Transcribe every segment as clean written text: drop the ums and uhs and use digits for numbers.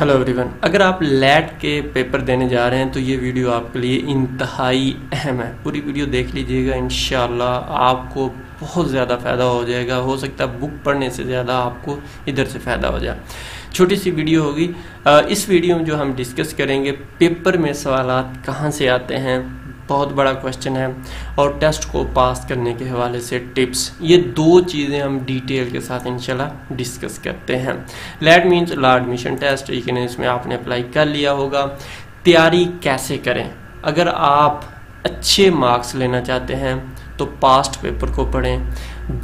Hello everyone, अगर आप light के पेपर देने जा रहे हैं तो ये वीडियो आपके लिए इंतहाई अहम है। पूरी वीडियो देख लीजिएगा, इंशाल्लाह आपको बहुत ज़्यादा फ़ायदा हो जाएगा। हो सकता है बुक पढ़ने से ज़्यादा आपको इधर से फ़ायदा हो जाए। छोटी सी वीडियो होगी। इस वीडियो में जो हम डिस्कस करेंगे पेपर में सवालात कहाँ से आते हैं, बहुत बड़ा क्वेश्चन है, और टेस्ट को पास करने के हवाले से टिप्स। ये दो चीज़ें हम डिटेल के साथ इंशाल्लाह डिस्कस करते हैं। LAT means law admission test, लेकिन इसमें आपने अप्लाई कर लिया होगा। तैयारी कैसे करें? अगर आप अच्छे मार्क्स लेना चाहते हैं तो पास्ट पेपर को पढ़ें।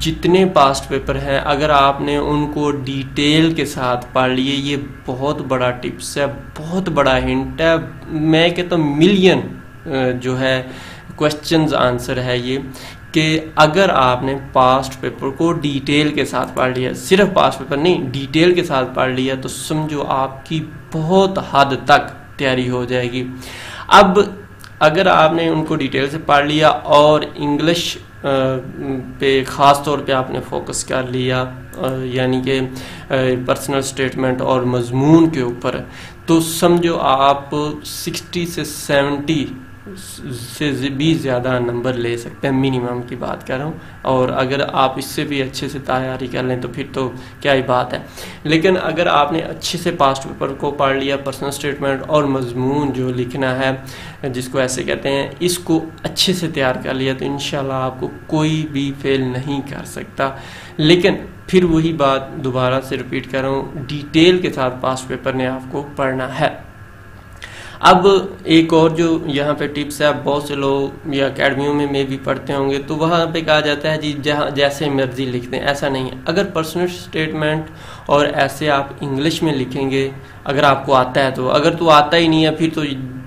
जितने पास्ट पेपर हैं अगर आपने उनको डिटेल के साथ पढ़ लिए, ये बहुत बड़ा टिप्स है, बहुत बड़ा हिंट है। मैं कहता हूँ मिलियन जो है क्वेश्चंस आंसर है ये कि अगर आपने पास्ट पेपर को डिटेल के साथ पढ़ लिया, सिर्फ पास्ट पेपर नहीं, डिटेल के साथ पढ़ लिया, तो समझो आपकी बहुत हद तक तैयारी हो जाएगी। अब अगर आपने उनको डिटेल से पढ़ लिया और इंग्लिश पे ख़ास तौर पे आपने फोकस कर लिया, यानी कि पर्सनल स्टेटमेंट और मजमून के ऊपर, तो समझो आप 60 से 70 से भी ज़्यादा नंबर ले सकते हैं। मिनिमम की बात कर रहा हूँ, और अगर आप इससे भी अच्छे से तैयारी कर लें तो फिर तो क्या ही बात है। लेकिन अगर आपने अच्छे से पास्ट पेपर को पढ़ लिया, पर्सनल स्टेटमेंट और मजमून जो लिखना है, जिसको ऐसे कहते हैं, इसको अच्छे से तैयार कर लिया तो इंशाल्लाह आपको कोई भी फेल नहीं कर सकता। लेकिन फिर वही बात दोबारा से रिपीट कर रहा हूँ, डिटेल के साथ पास्ट पेपर ने आपको पढ़ना है। अब एक और जो यहाँ पे टिप्स है, बहुत से लोग या अकेडमियों में भी पढ़ते होंगे तो वहाँ पे कहा जाता है जी जहाँ जैसे मर्जी लिख दें। ऐसा नहीं है। अगर पर्सनल स्टेटमेंट और ऐसे आप इंग्लिश में लिखेंगे अगर आपको आता है तो, अगर तो आता ही नहीं है फिर तो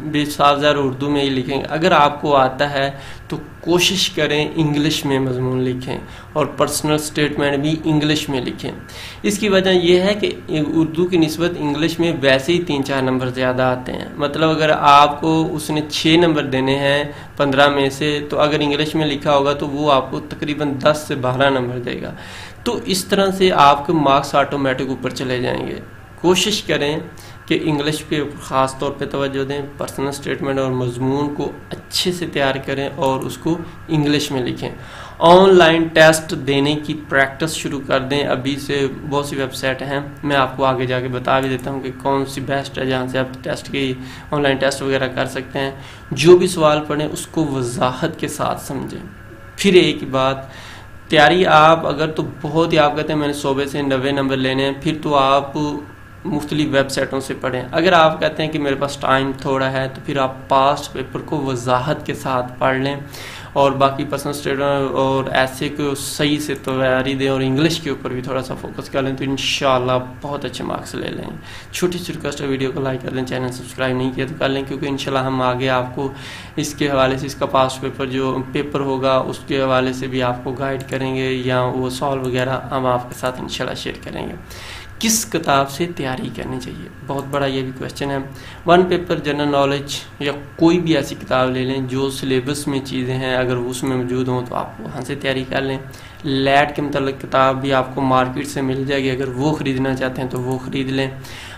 बेसाज़ार उर्दू में ही लिखेंगे। अगर आपको आता है तो कोशिश करें इंग्लिश में मजमून लिखें और पर्सनल स्टेटमेंट भी इंग्लिश में लिखें। इसकी वजह यह है कि उर्दू की निस्बत इंग्लिश में वैसे ही 3-4 नंबर ज़्यादा आते हैं। मतलब अगर आपको उसने 6 नंबर देने हैं 15 में से, तो अगर इंग्लिश में लिखा होगा तो वो आपको तकरीबन 10 से 12 नंबर देगा। तो इस तरह से आपके मार्क्स ऑटोमेटिक ऊपर चले जाएंगे। कोशिश करें कि इंग्लिश पे ख़ास तौर पे तवज्जो दें, पर्सनल स्टेटमेंट और मजमून को अच्छे से तैयार करें और उसको इंग्लिश में लिखें। ऑनलाइन टेस्ट देने की प्रैक्टिस शुरू कर दें अभी से। बहुत सी वेबसाइट हैं, मैं आपको आगे जाके बता भी देता हूं कि कौन सी बेस्ट है जहां से आप टेस्ट की ऑनलाइन टेस्ट वगैरह कर सकते हैं। जो भी सवाल पढ़ें उसको वजाहत के साथ समझें। फिर एक बात, तैयारी आप अगर तो बहुत ही आप कहते हैं मैंने 100 से 90 नंबर लेने हैं, फिर तो आप मुख्तलिफ वेबसाइटों से पढ़ें। अगर आप कहते हैं कि मेरे पास टाइम थोड़ा है तो फिर आप पास्ट पेपर को वजाहत के साथ पढ़ लें और बाकी पर्सनल स्टेटमेंट और ऐसे को सही से तैयारी दें और इंग्लिश के ऊपर भी थोड़ा सा फोकस कर लें तो इंशाल्लाह बहुत अच्छे मार्क्स ले लेंगे। छोटी सी रिक्वेस्ट है, वीडियो को लाइक कर लें, चैनल सब्सक्राइब नहीं किया तो कर लें, क्योंकि इंशाल्लाह हम आगे आपको इसके हवाले से इसका पास्ट पेपर जो पेपर होगा उसके हवाले से भी आपको गाइड करेंगे या वो सॉल्व वगैरह हम आपके साथ इंशाल्लाह शेयर करेंगे। किस किताब से तैयारी करनी चाहिए, बहुत बड़ा ये भी क्वेश्चन है। वन पेपर जनरल नॉलेज या कोई भी ऐसी किताब ले लें जो सिलेबस में चीज़ें हैं, अगर उसमें मौजूद हों तो आप वहाँ से तैयारी कर लें। लैट के मतलब किताब भी आपको मार्केट से मिल जाएगी, अगर वो ख़रीदना चाहते हैं तो वो ख़रीद लें।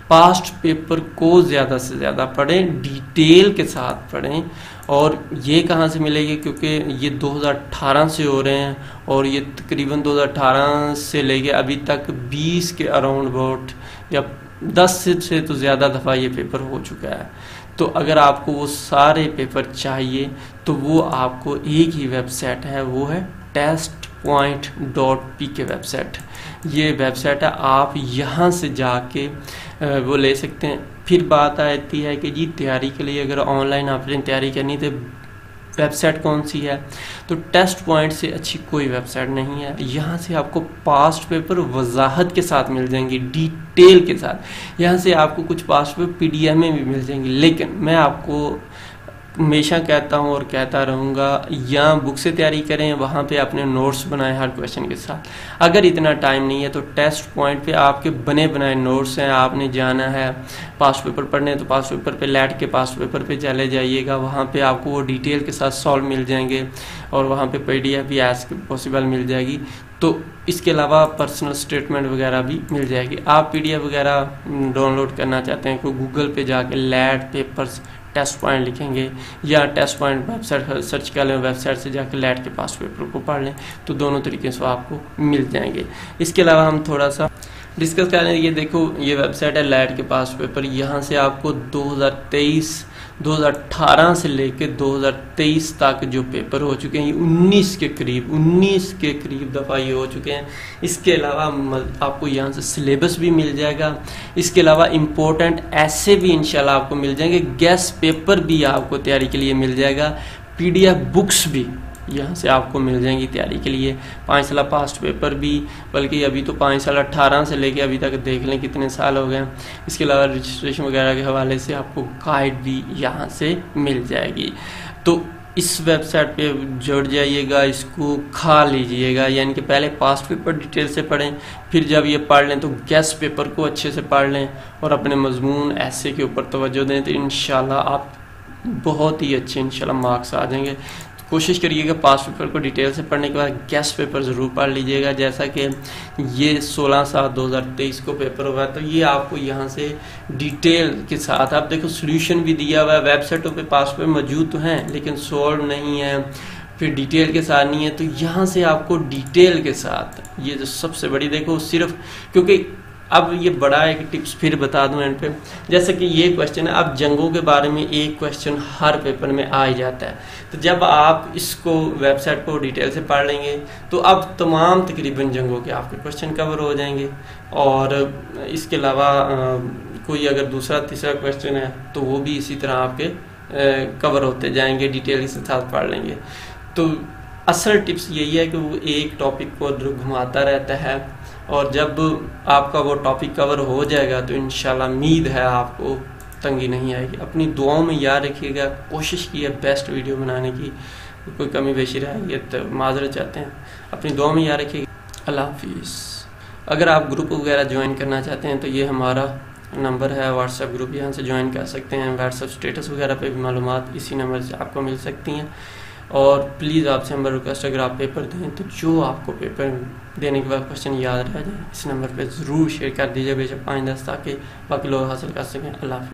पास्ट पेपर को ज़्यादा से ज़्यादा पढ़ें, डिटेल के साथ पढ़ें। और ये कहाँ से मिलेगी, क्योंकि ये 2018 से हो रहे हैं और ये तकरीबन 2018 से लेके अभी तक 20 के अराउंड अबाउट या 10 से तो ज़्यादा दफ़ा ये पेपर हो चुका है। तो अगर आपको वो सारे पेपर चाहिए तो वो आपको एक ही वेबसाइट है, वो है test.point.p के वेबसाइट। ये वेबसाइट है, आप यहाँ से जाके वो ले सकते हैं। फिर बात आती है कि जी तैयारी के लिए अगर ऑनलाइन आपने तैयारी करनी तो वेबसाइट कौन सी है, तो टेस्ट पॉइंट से अच्छी कोई वेबसाइट नहीं है। यहाँ से आपको पास्ट पेपर वजाहत के साथ मिल जाएंगी, डिटेल के साथ। यहाँ से आपको कुछ पास्ट पेपर PDF में भी मिल जाएंगी, लेकिन मैं आपको हमेशा कहता हूँ और कहता रहूँगा, या बुक से तैयारी करें, वहाँ पे आपने नोट्स बनाए हर क्वेश्चन के साथ। अगर इतना टाइम नहीं है तो टेस्ट पॉइंट पे आपके बने बनाए नोट्स हैं, आपने जाना है पास्ट पेपर पढ़ने तो पास्ट पेपर पे लैट के पास्ट पेपर पे चले जाइएगा, वहाँ पे आपको वो डिटेल के साथ सॉल्व मिल जाएंगे और वहाँ पे PDF भी एज पॉसिबल मिल जाएगी। तो इसके अलावा पर्सनल स्टेटमेंट वगैरह भी मिल जाएगी। आप PDF वगैरह डाउनलोड करना चाहते हैं तो गूगल पे जाके लैट पेपर्स टेस्ट पॉइंट लिखेंगे या टेस्ट पॉइंट वेबसाइट सर्च कर लें, वेबसाइट से जाकर लैट के पास पेपर को पढ़ लें, तो दोनों तरीके से आपको मिल जाएंगे। इसके अलावा हम थोड़ा सा डिस्कस कर लें। ये देखो, ये वेबसाइट है लैट के पास पेपर, यहाँ से आपको 2023 2018 से लेके 2023 तक जो पेपर हो चुके हैं 19 के करीब दफ़ा ये हो चुके हैं। इसके अलावा आपको यहाँ से सिलेबस भी मिल जाएगा, इसके अलावा इम्पोर्टेंट ऐसे भी इंशाल्लाह आपको मिल जाएंगे, गेस्ट पेपर भी आपको तैयारी के लिए मिल जाएगा, PDF बुक्स भी यहाँ से आपको मिल जाएंगी तैयारी के लिए, 5 साल पास्ट पेपर भी, बल्कि अभी तो 5 साल 18 से लेके अभी तक देख लें कितने साल हो गए। इसके अलावा रजिस्ट्रेशन वगैरह के हवाले से आपको गाइड भी यहाँ से मिल जाएगी। तो इस वेबसाइट पे जुड़ जाइएगा, इसको खा लीजिएगा, यानी कि पहले पास्ट पेपर डिटेल से पढ़ें, फिर जब ये पढ़ लें तो गेस्ट पेपर को अच्छे से पढ़ लें और अपने मजमून ऐसे के ऊपर तवज्जो दें, तो इंशाल्लाह आप बहुत ही अच्छे इंशाल्लाह मार्क्स आ जाएंगे। कोशिश करिएगा पास्ट पेपर को डिटेल से पढ़ने के बाद गेस्ट पेपर ज़रूर पढ़ लीजिएगा। जैसा कि ये 16/7/2023 को पेपर हुआ है, तो ये आपको यहाँ से डिटेल के साथ आप देखो सोल्यूशन भी दिया हुआ है। वेबसाइटों पे पास्ट पेपर मौजूद तो हैं लेकिन सॉल्व नहीं है, फिर डिटेल के साथ नहीं है, तो यहाँ से आपको डिटेल के साथ ये जो सबसे बड़ी देखो सिर्फ, क्योंकि अब ये बड़ा एक टिप्स फिर बता दूं एंड पे, जैसे कि ये क्वेश्चन है, अब जंगों के बारे में एक क्वेश्चन हर पेपर में आ ही जाता है, तो जब आप इसको वेबसाइट को डिटेल से पढ़ लेंगे तो अब तमाम तकरीबन जंगों के आपके क्वेश्चन कवर हो जाएंगे। और इसके अलावा कोई अगर दूसरा तीसरा क्वेश्चन है तो वो भी इसी तरह आपके कवर होते जाएंगे, डिटेल के साथ पढ़ लेंगे। तो असल टिप्स यही है कि वो एक टॉपिक को घुमाता रहता है, और जब आपका वो टॉपिक कवर हो जाएगा तो इंशाल्लाह उम्मीद है आपको तंगी नहीं आएगी। अपनी दुआओं में याद रखिएगा, कोशिश की है बेस्ट वीडियो बनाने की, कोई कमी बेशी रहेगी तो माजरत चाहते हैं, अपनी दुआओं में याद रखिएगा। अल्लाह हाफिज़। अगर आप ग्रुप वगैरह ज्वाइन करना चाहते हैं तो ये हमारा नंबर है व्हाट्सएप ग्रुप, यहाँ से ज्वाइन कर सकते हैं। व्हाट्सएप स्टेटस वगैरह पे भी मालूमात इसी नंबर से आपको मिल सकती हैं। और प्लीज़ आपसे हमारा रिक्वेस्ट, अगर आप पेपर दें तो जो आपको पेपर देने के बाद क्वेश्चन याद रह जाए इस नंबर पे ज़रूर शेयर कर दीजिए, बेशक 5-10, ताकि बाकी लोग हासिल कर सकें। अल्लाह हाफ़िज़।